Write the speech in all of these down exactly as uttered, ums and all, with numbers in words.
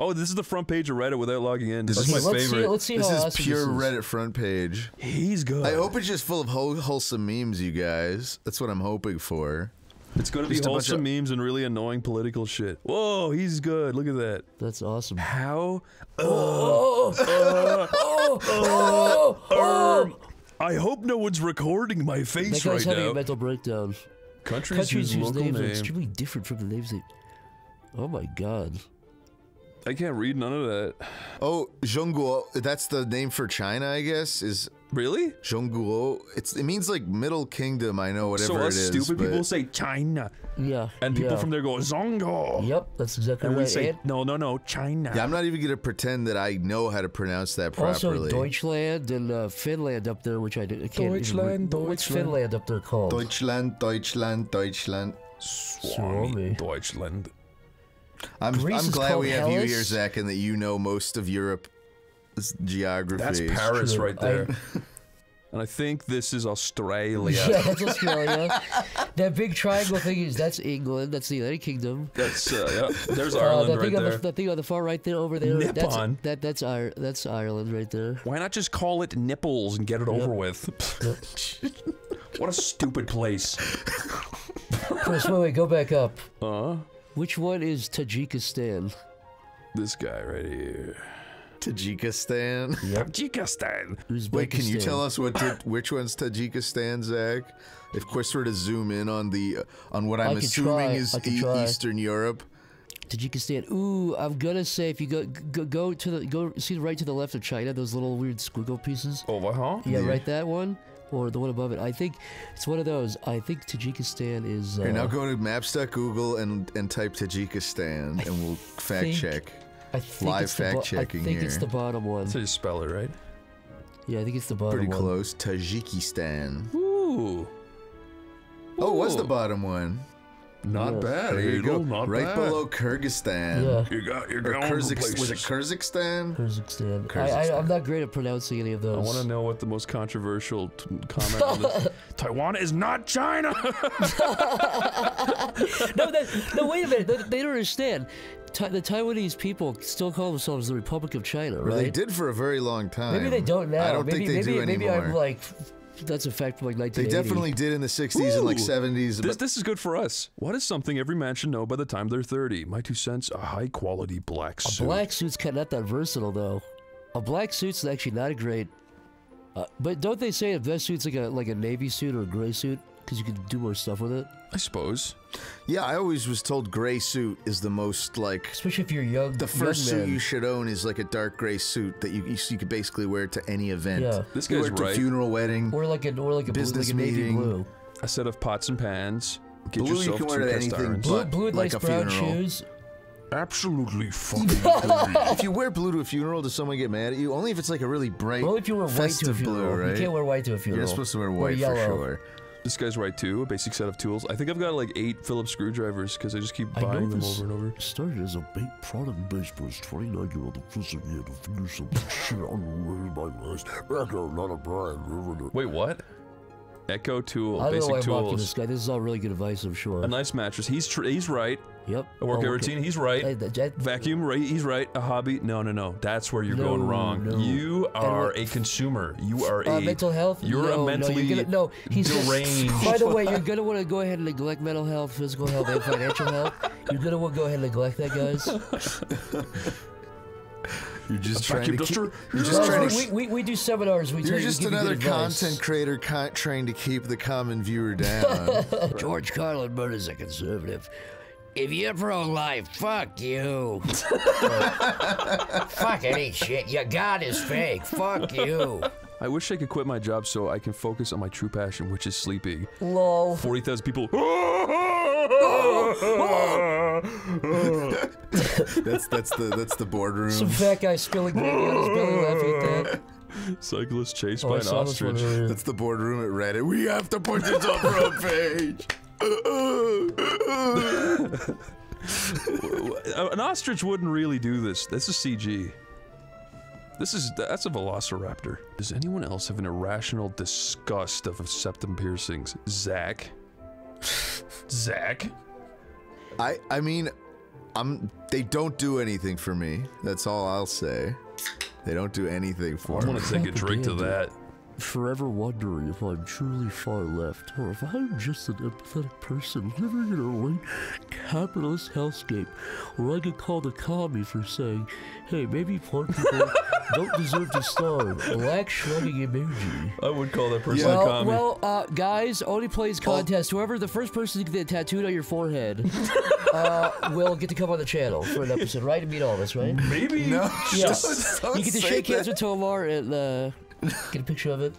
Oh, this is the front page of Reddit without logging in. This okay, is my let's favorite. See, let's see this how is pure this is. Reddit front page. He's good. I hope it's just full of whole, wholesome memes, you guys. That's what I'm hoping for. It's gonna just be wholesome memes and really annoying political shit. Whoa, he's good. Look at that. That's awesome. How? Oh! Oh! Oh! Oh! Oh! I hope no one's recording my face right now. That guy's having a mental breakdown. Countries, Countries whose names name. are extremely different from the names they... Oh my god. I can't read none of that. Oh, Zhongguo, that's the name for China, I guess, is... Really? Zhongguo. It's it means like Middle Kingdom, I know, whatever so it is. So us stupid people say China. Yeah. And people yeah. from there go, Zongo. Yep, that's exactly and right. And we say, and no, no, no, China. Yeah, I'm not even gonna pretend that I know how to pronounce that properly. Also, Deutschland and uh, Finland up there, which I, did, I can't Deutschland, Deutschland. What's Finland up there called? Deutschland, Deutschland, Deutschland. Swami, Swami. Deutschland. I'm, I'm glad we have Hellas? you here, Zach, and that you know most of Europe. Geography. That's Paris True. right there. I... And I think this is Australia. Yeah, that's Australia. That big triangle thing is, that's England, that's the United Kingdom. That's, uh, yeah, there's uh, Ireland that right there. The, that thing on the far right there, over there. Nippon. That's, that, that's, Ir that's Ireland right there. Why not just call it Nipples and get it yep. over with? Yep. What a stupid place. Chris, wait, wait, go back up. Uh-huh. Which one is Tajikistan? This guy right here. Tajikistan. Yep. Tajikistan. Wait, can you tell us what did, which one's Tajikistan, Zach? If Chris were to zoom in on the uh, on what I'm assuming is e Eastern Europe. Tajikistan. Ooh, I'm gonna say if you go go, go to the go see the right to the left of China, those little weird squiggle pieces. Oh, uh huh? Yeah, yeah, right, that one. Or the one above it. I think it's one of those. I think Tajikistan is uh, Here, now go to maps dot google and and type Tajikistan and we'll fact check. I think Live fact checking here. I think here. it's the bottom one. So you spell it right? Yeah, I think it's the bottom Pretty one. Pretty close. Tajikistan. Ooh. Ooh. Oh, it was the bottom one. Not yeah. bad. There you go. Not right bad. below Kyrgyzstan. Yeah. You got. You're going Kyrgyz, Was it Kyrgyzstan? Kyrgyzstan. Kyrgyzstan. I, I, I'm not great at pronouncing any of those. I want to know what the most controversial t comment on this. Taiwan is not China. no, that, no. Wait a minute. They, they don't understand. The Taiwanese people still call themselves the Republic of China, right? Well, they did for a very long time. Maybe they don't now. I don't maybe, think they maybe, do maybe anymore. Maybe I'm like, that's a fact from like nineteen eighty. They definitely did in the sixties Ooh, and like seventies. This, this is good for us. What is something every man should know by the time they're thirty? My two cents, a high-quality black suit. A black suit's kind of not that versatile, though. A black suit's actually not a great... Uh, but don't they say a best suit's like a, like a navy suit or a gray suit? Because you can do more stuff with it? I suppose. Yeah, I always was told gray suit is the most, like... Especially if you're young. The first young suit man. you should own is, like, a dark gray suit that you you, you could basically wear to any event. Yeah. This guy's right. You wear to a funeral, wedding, or like a, or like a business blue, like a navy meeting. Blue. A set of pots and pans. Get blue you can wear to anything blue, blue with like nice a brown funeral. shoes. Absolutely fucking If you wear blue to a funeral, does someone get mad at you? Only if it's, like, a really bright, well, if you wear white festive to a funeral, blue, right? You can't wear white to a funeral. You're supposed to wear white for sure. This guy's right too. A basic set of tools. I think I've got like eight Phillips screwdrivers because I just keep buying them over and over. Started as a bait product based for his twenty-nine-year-old prison here to finish some shit on my last. Echo, not a bribe. Wait, what? Echo tool. I don't basic know why I'm tools. Mocking this guy. This is all really good advice, I'm sure. A nice mattress. He's tr he's right. Yep. A workout oh, okay. routine. He's right. I, I, I, Vacuum. Right. He's right. A hobby. No, no, no. That's where you're no, going wrong. No. You are a consumer. You are uh, a mental health. You're no, a mentally no, you're gonna, no, he's deranged. Just, by the way, you're gonna want to go ahead and neglect mental health, physical health, and financial health. You're gonna want to go ahead and neglect that, guys. You're just trying to keep, you're just trying to we, we, we do seminars. We you're just another content creator con trying to keep the common viewer down. George Carlin Murder's a conservative. If you're pro-life, fuck you. Fuck any shit. Your God is fake. Fuck you. I wish I could quit my job so I can focus on my true passion, which is sleeping. Lol. forty thousand people. that's that's the that's the boardroom. Some fat guy spilling baby on his belly laughing at that. Cyclist chased oh, by I an ostrich. That's the boardroom at Reddit. We have to put this on front page. An ostrich wouldn't really do this. This is C G. This is- that's a velociraptor. Does anyone else have an irrational disgust of septum piercings? Zach? Zach? I- I mean, I'm, they don't do anything for me. That's all I'll say. They don't do anything for me. I want to take a drink to that. Forever wondering if I'm truly far left, or if I'm just an empathetic person living in a white capitalist hellscape, or I could call the commie for saying, hey, maybe poor people don't deserve to starve. Black shrugging emoji. I would call that person well, a commie. Well, uh, guys, only plays contest. Oh. Whoever, the first person to get tattooed on your forehead uh, will get to come on the channel for an episode, right? And meet all of us, right? Maybe. No. Yeah. Just, you get to shake that. hands with Tomar and... Uh, get a picture of it.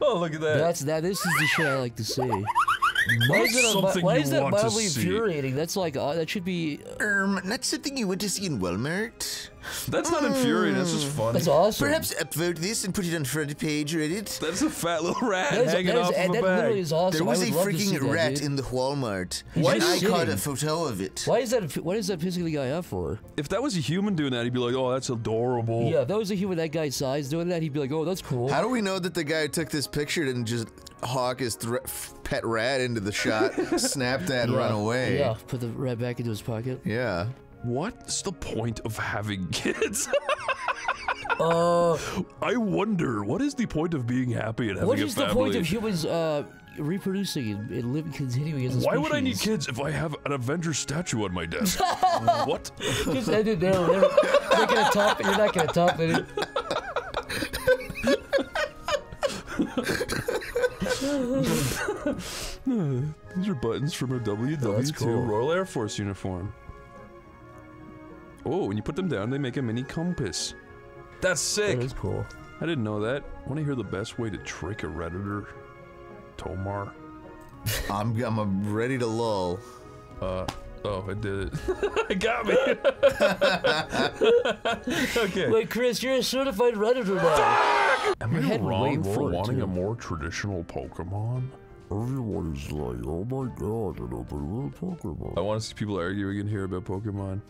Oh, look at that. That's that. This is the shit I like to see. Why is that, why is that mildly infuriating? That's like, uh, that should be... Um, not something you want to see in Walmart. That's not mm. infuriating, that's just funny. That's awesome. Perhaps upvote this and put it on front page Reddit. That's a fat little rat that is, hanging that is, off of a that bag. Literally is awesome. There was a freaking rat that, in the Walmart. Why and I caught a photo of it. Why is that, why is that pissing the guy off for? If that was a human doing that, he'd be like, oh, that's adorable. Yeah, if that was a human that guy's size doing that, he'd be like, oh, that's cool. How do we know that the guy who took this picture didn't just hawk his pet rat into the shot, snap that, and yeah, run away? Yeah, put the rat back into his pocket. Yeah. What's the point of having kids? uh, I wonder, what is the point of being happy and having a family? What is the point of humans uh, reproducing and, and living, continuing as a Why species? Would I need kids if I have an Avengers statue on my desk? What? Just end it there. They're, they're gonna top, you're not going to top it. These are buttons from a W W two oh, that's cool. Royal Air Force uniform. Oh, when you put them down, they make a mini compass. That's sick! That is cool. I didn't know that. Want to hear the best way to trick a Redditor? Tomar. I'm, I'm ready to lull. Uh, oh, I did it. It got me! Okay. Wait, Chris, you're a certified Redditor now. Am I wrong for wanting too. a more traditional Pokemon? Everyone is like, oh my god, an open world Pokemon. I want to see people arguing in here about Pokemon.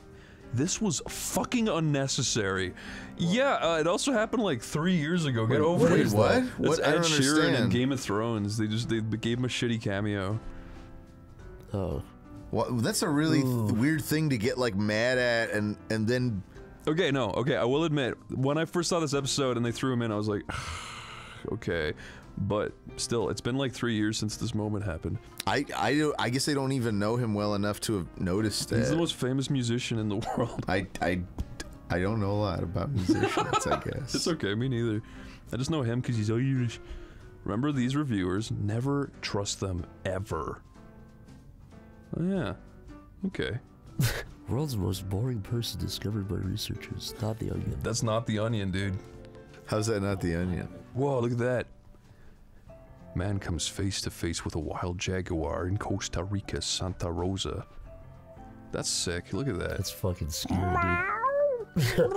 This was fucking unnecessary. Yeah, uh, it also happened like three years ago. Get over it. Wait, what? What? Ed Sheeran in Game of Thrones. They just they gave him a shitty cameo. Oh, well, that's a really th weird thing to get like mad at, and and then. Okay, no, okay, I will admit when I first saw this episode and they threw him in, I was like, okay, but still, it's been like three years since this moment happened. I I, do, I guess I don't even know him well enough to have noticed that. He's the most famous musician in the world. I I, I don't know a lot about musicians, I guess. It's okay, me neither. I just know him because he's Irish. Remember these reviewers, never trust them, ever. Oh yeah, okay. World's most boring person discovered by researchers, not the Onion. That's not the Onion, dude. How's that not the Onion? Whoa, look at that. Man comes face to face with a wild jaguar in Costa Rica, Santa Rosa. That's sick. Look at that. That's fucking scary, dude.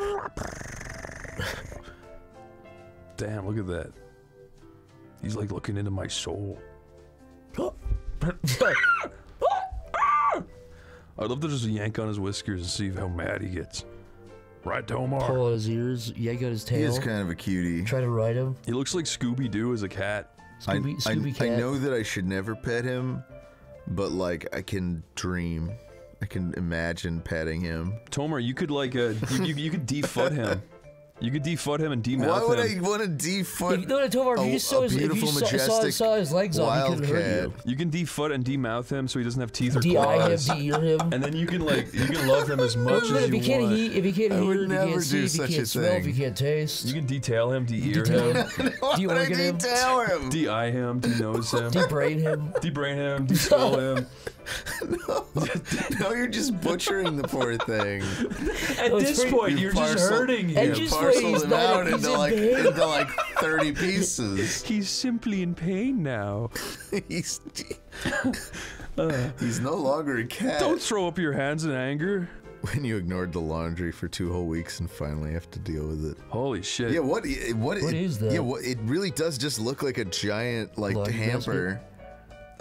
Damn, look at that. He's like looking into my soul. I'd love to just yank on his whiskers and see how mad he gets. Right, Tomar. Pull out his ears, yank out his tail. He is kind of a cutie. Try to ride him. He looks like Scooby-Doo as a cat. Scooby, I, Scooby I, I know that I should never pet him, but like I can dream, I can imagine petting him. Tomar, you could like uh, you, you you could defut him, you could defut him and demouth him. Why would him. I want to defut? If, no, no, Tomar, if you just saw his, if you majestic saw, saw, saw his legs off, he couldn't hurt you. You can defut and demouth him so he doesn't have teeth or claws. De-eye him, de-ear him, and then you can like you can love him as much as you want. If he can't eat, if he can't hear, if he can't see, if he can't smell, if he can't taste, you can detail him, de-ear him. Do you organ him? him? De-eye him, de-nose him. De-brain him. De-brain him, de-smell him. No. No, you're just butchering the poor thing. At no, this point, you're parcel, just hurting him. And just parcel him out into, in like, into like thirty pieces. He's simply in pain now. He's, uh, he's no longer a cat. Don't throw up your hands in anger. When you ignored the laundry for two whole weeks and finally have to deal with it. Holy shit. Yeah, what, it, what, what it, is that? Yeah, what, it really does just look like a giant, like, laundry hamper. Basket?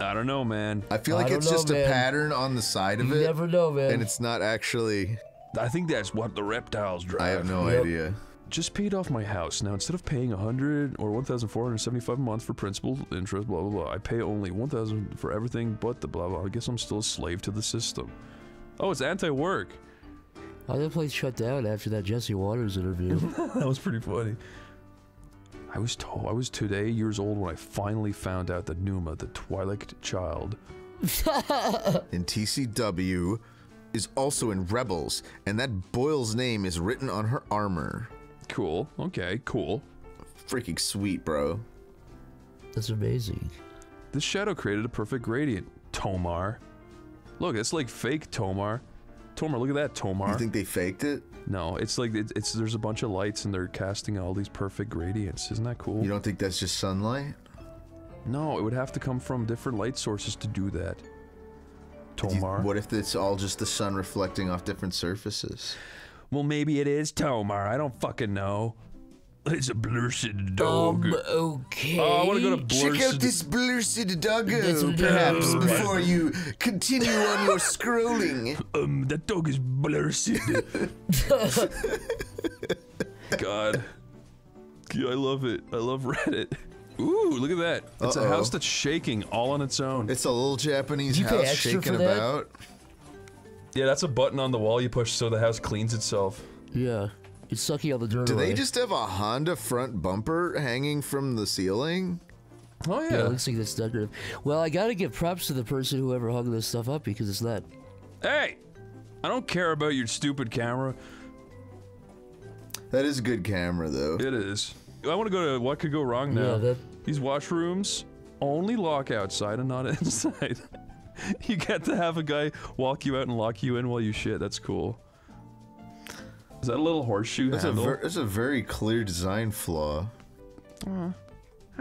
I don't know, man. I feel like I it's know, just man. a pattern on the side of you it. You never know, man. And it's not actually... I think that's what the reptiles drive. I have no yep. idea. Just paid off my house. Now, instead of paying one hundred dollars or one thousand four hundred seventy-five dollars a month for principal, interest, blah, blah, blah, I pay only one thousand dollars for everything but the blah, blah. I guess I'm still a slave to the system. Oh, it's anti-work. Why did the place shut down after that Jesse Waters interview? That was pretty funny. I was told I was today years old when I finally found out that Numa, the Twilight Child, in T C W, is also in Rebels, and that Boyle's name is written on her armor. Cool. Okay. Cool. Freaking sweet, bro. That's amazing. This shadow created a perfect gradient, Tomar. Look, it's like fake Tomar. Tomar, look at that, Tomar. You think they faked it? No, it's like, it, it's there's a bunch of lights and they're casting all these perfect gradients. Isn't that cool? You don't think that's just sunlight? No, it would have to come from different light sources to do that. Tomar. You, what if it's all just the sun reflecting off different surfaces? Well, maybe it is Tomar. I don't fucking know. It's a blursed dog. Um, okay. Oh, I want to go to blursed. Check out this blursed doggo, perhaps, oh, before you continue on your scrolling. Um, that dog is blursed. God. Yeah, I love it. I love Reddit. Ooh, look at that. It's uh -oh. a house that's shaking all on its own. It's a little Japanese house shaking about. Yeah, that's a button on the wall you push so the house cleans itself. Yeah. It's sucky on the dirt. Do away. They just have a Honda front bumper hanging from the ceiling? Oh yeah. Yeah, it looks like that's decorative. Well, I gotta give props to the person who ever hung this stuff up because it's not. Hey! I don't care about your stupid camera. That is a good camera though. It is. I wanna go to what could go wrong now. Yeah, that... These washrooms only lock outside and not inside. You get to have a guy walk you out and lock you in while you shit, that's cool. Is that a little horseshoe that's handle? A that's a very clear design flaw. Uh,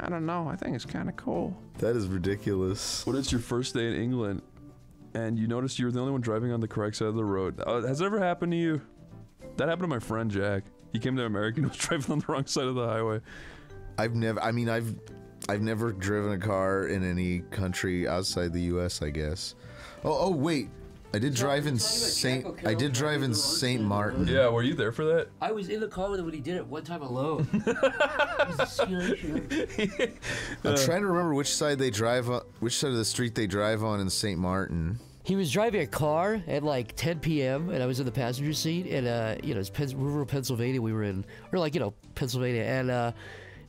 I don't know, I think it's kinda cool. That is ridiculous. What is your first day in England, and you notice you're the only one driving on the correct side of the road? Uh, has that ever happened to you? That happened to my friend Jack. He came to America and was driving on the wrong side of the highway. I've never- I mean, I've- I've never driven a car in any country outside the U S, I guess. Oh, oh, wait! I did drive in Saint. I did drive in Saint Martin. Yeah, were you there for that? I was in the car with him when he did it one time alone. I'm trying to remember which side they drive on, which side of the street they drive on in Saint Martin. He was driving a car at like ten P M and I was in the passenger seat, and uh, you know, it's Pen rural Pennsylvania we were in, or like you know, Pennsylvania, and uh,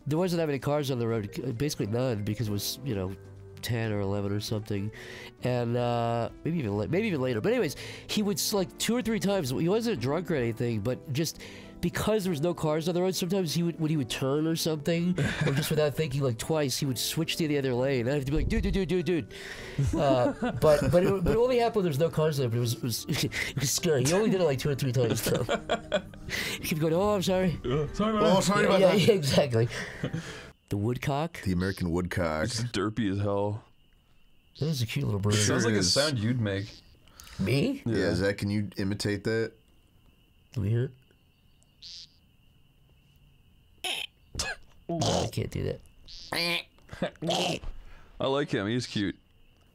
there wasn't that many cars on the road, basically none, because it was you know. ten or eleven or something, and uh, maybe even maybe even later. But anyways, he would like two or three times. He wasn't drunk or anything, but just because there was no cars on the road, sometimes he would when he would turn or something, or just without thinking like twice, he would switch to the other lane. I'd have to be like, dude, dude, dude, dude, dude. Uh, but but it, but it only happened when there was no cars there. But it was it was, it was scary. He only did it like two or three times though. He kept going. Oh, I'm sorry. Uh, sorry about. Oh, sorry about yeah, that. Yeah, exactly. The woodcock? The American woodcock. It's derpy as hell. That is a cute little bird. It sounds like a sound you'd make. Me? Yeah, yeah, Zach, can you imitate that? Can we hear it? Oh, I can't do that. I like him, he's cute.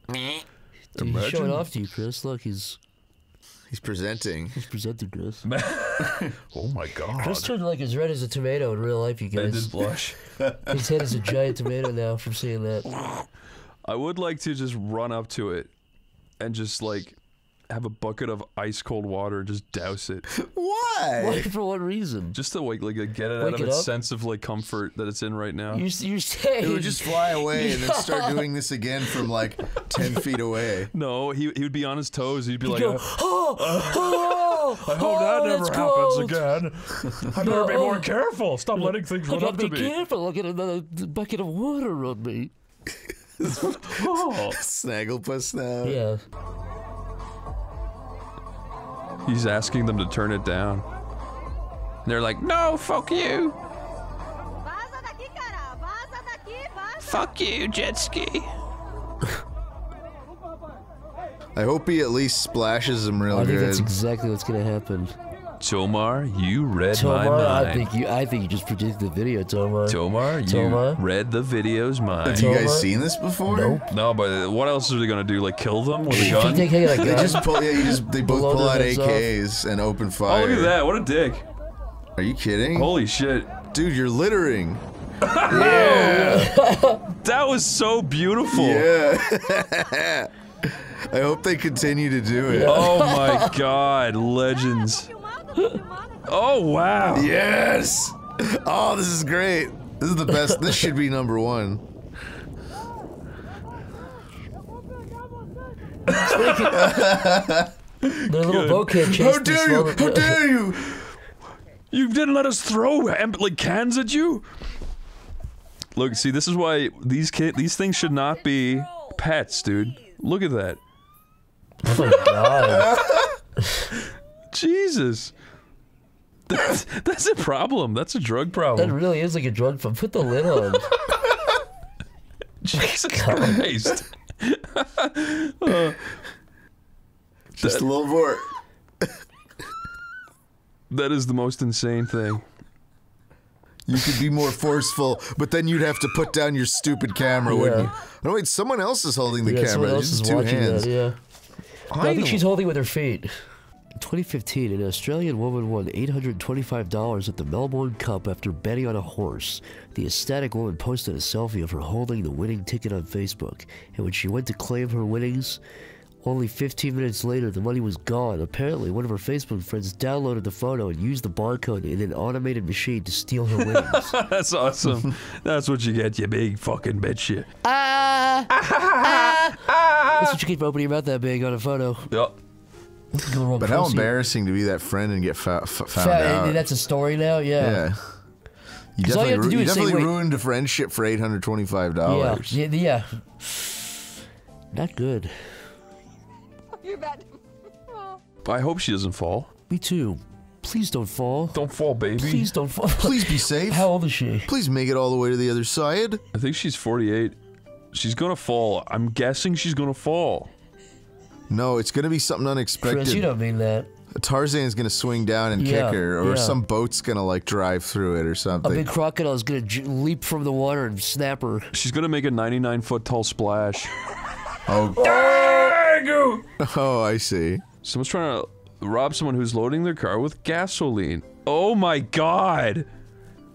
Dude, he's showing off to you, Chris. Look, he's... He's presenting. He's presenting, Chris. Oh my god. Chris turned like as red as a tomato in real life, you guys. I did blush. His head is a giant tomato now from seeing that. I would like to just run up to it and just like have a bucket of ice cold water and just douse it. Why? Why? For what reason? Just to like, like get it Wake out of it its up? sense of like comfort that it's in right now. You're, you're saying it would just fly away and then start doing this again from like ten feet away. No, he he would be on his toes. He'd be He'd like, go, oh, uh, oh, I hope oh, that never happens cold. again. I better no, be more oh. careful. Stop letting things run up to me. Be careful. I'll get another bucket of water on me. Oh. Snagglepuss now. Yeah. He's asking them to turn it down. And they're like, no, fuck you! Fuck you, jet ski! I hope he at least splashes him real good. I think good. that's exactly what's gonna happen. Tomar, you read Tomar, my mind. I think you, I think you just predicted the video, Tomar. Tomar, you Tomar. read the video's mind. Have you guys seen this before? Nope. No, but what else are they gonna do? Like kill them with a gun? They just pull. Yeah, you just. They both pull out A Ks off. and open fire. Oh, look at that! What a dick! Are you kidding? Holy shit, dude! You're littering. Yeah. That was so beautiful. Yeah. I hope they continue to do it. Oh my god, legends. Oh wow. Yes! Oh, this is great. This is the best. This should be number one. The little boat kid chased. How dare you! How dare you! You didn't let us throw like cans at you. Look, see, this is why these kid these things should not be pets, dude. Look at that. Oh god. Jesus. That's, that's a problem. That's a drug problem. That really is like a drug problem. Put the lid on. Jesus Christ. uh, Just that, a little more. That is the most insane thing. You could be more forceful, but then you'd have to put down your stupid camera, yeah. wouldn't you? No, wait, someone else is holding the yeah, camera. Someone else is two watching hands. That, yeah. I, no, I think she's holding with her feet. twenty fifteen, an Australian woman won eight hundred twenty-five dollars at the Melbourne Cup after betting on a horse. The ecstatic woman posted a selfie of her holding the winning ticket on Facebook, and when she went to claim her winnings, only fifteen minutes later the money was gone. Apparently, one of her Facebook friends downloaded the photo and used the barcode in an automated machine to steal her winnings. That's awesome. That's what you get, you big fucking bitch, you. Ah! Ah! Ah! That's what you keep opening your mouth that big on a photo. Yep. But how embarrassing to be that friend and get fa f found out. That's a story now, yeah. yeah. You definitely, you ru you definitely say, ruined a friendship for eight hundred twenty-five dollars. Yeah. yeah, yeah. Not good. You bet. I hope she doesn't fall. Me too. Please don't fall. Don't fall, baby. Please don't fall. Please be safe. How old is she? Please make it all the way to the other side. I think she's forty-eight. She's gonna fall. I'm guessing she's gonna fall. No, it's gonna be something unexpected. Chris, you don't mean that. Tarzan's gonna swing down and yeah, kick her, or yeah. some boat's gonna like drive through it or something. A big crocodile's gonna j leap from the water and snap her. She's gonna make a ninety-nine foot tall splash. Oh. Oh. Oh, I see. Someone's trying to rob someone who's loading their car with gasoline. Oh my god.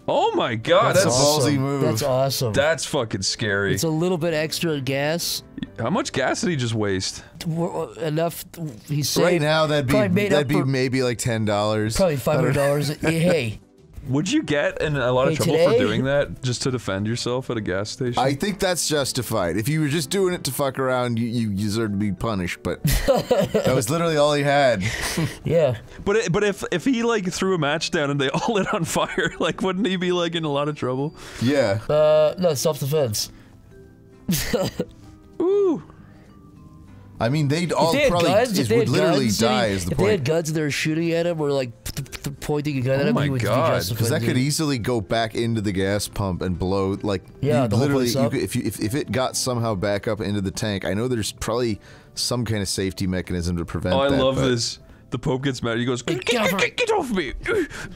Oh my god, that's, that's awesome. A ballsy move. That's awesome. That's fucking scary. It's a little bit extra gas. How much gas did he just waste? Enough. He saved. Right now, that'd be that'd be maybe like ten dollars. Probably five hundred dollars. Hey, would you get in a lot of hey, trouble today? for doing that just to defend yourself at a gas station? I think that's justified. If you were just doing it to fuck around, you, you deserve to be punished. But that was literally all he had. Yeah. But it, but if if he like threw a match down and they all lit on fire, like wouldn't he be like in a lot of trouble? Yeah. Uh, no, self-defense. Ooh. I mean, they'd all they probably guns, is, they would literally guns, die. Is the if point? They had guns and they're shooting at him or like pointing a gun oh at him, my he would god! Because that could easily go back into the gas pump and blow. Like yeah, the literally, whole place you could, if you if if it got somehow back up into the tank, I know there's probably some kind of safety mechanism to prevent. Oh, I that, love but. this. The Pope gets mad. He goes, get, get, get, get off me!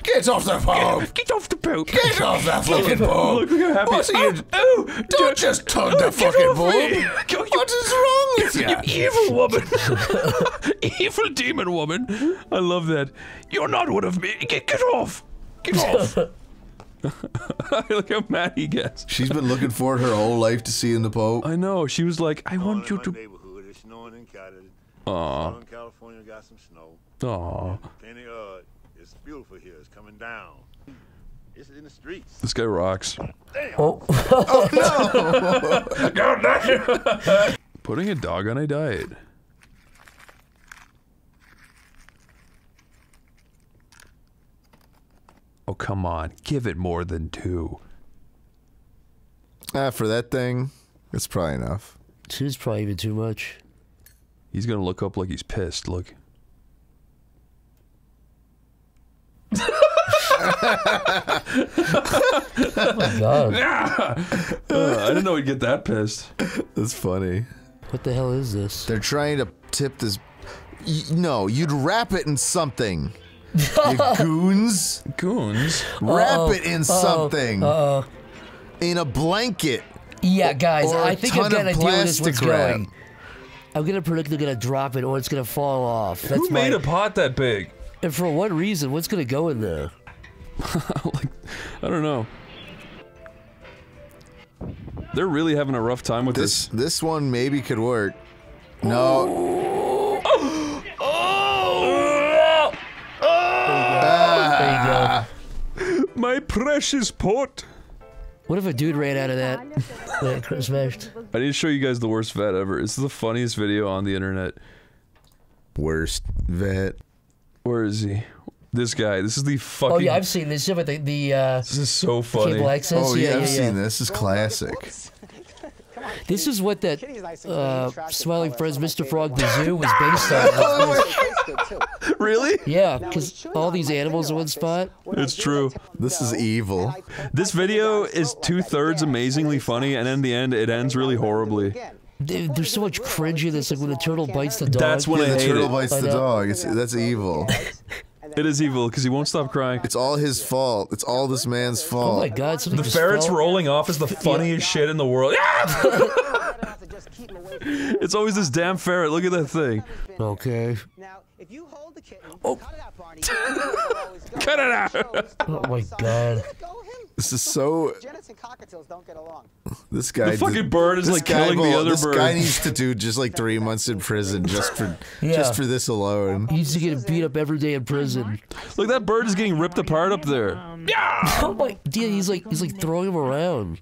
Get off the Pope! Get, get off the Pope! Get off that fucking Pope! Look, look how happy. What are you? Oh, oh, don't just tug oh, the fucking Pope! What is wrong with you? You evil woman! Evil demon woman! I love that. You're not one of me. Get, get off! Get off! Look how mad he gets. She's been looking for her whole life to see in the Pope. I know. She was like, I want you to. Aw. California got some snow. Aww. Plenty, uh, it's beautiful here. It's coming down. It's in the streets. This guy rocks. Damn. Oh, oh no! God damn. Putting a dog on a diet. Oh come on! Give it more than two. Ah, for that thing, that's probably enough. Two's probably even too much. He's gonna look up like he's pissed. Look. Oh my god! Yeah. Uh, I didn't know he'd get that pissed. That's funny. What the hell is this? They're trying to tip this. Y no, you'd wrap it in something. You goons. Goons. Wrap uh -oh. it in uh -oh. something. Uh -oh. In a blanket. Yeah, guys. Or I think I've got an idea where this one's going. I'm gonna predict they're gonna drop it or it's gonna fall off. That's Who made my... a pot that big? And for what reason? What's gonna go in there? Like, I don't know. They're really having a rough time with this. This, this one maybe could work. No. Oh. Oh. Ah. There you go. My precious pot. What if a dude ran out of that? That smashed. I need to show you guys the worst vet ever. It's the funniest video on the internet. Worst vet. Where is he? This guy. This is the fucking. Oh yeah, I've seen this. Yeah, but the the. Uh, this is so funny. Cable access. Oh yeah, yeah, yeah I've yeah. seen this. This is classic. This is what that uh, smiling friends, Mister Frog the Zoo, was based on. Really? Yeah, because all these animals in one spot. It's true. This is evil. This video is two thirds amazingly funny, and in the end, it ends really horribly. Dude, there's so much cringy. That's like when the turtle bites the dog. That's when yeah, I the hate turtle it. bites the dog. It's, that's evil. It is evil because he won't stop crying. It's all his fault. It's all this man's fault. Oh my god! The ferrets fell. rolling off is the funniest shit in the world. It's always this damn ferret. Look at that thing. Okay. Oh. Cut it out! Oh my god. This is so. This guy. The fucking bird is like killing the other bird. This guy needs to do just like three months in prison just for yeah. just for this alone. He needs to get beat up every day in prison. Look, that bird is getting ripped apart up there. Yeah. Oh my, dude, he's like he's like throwing him around.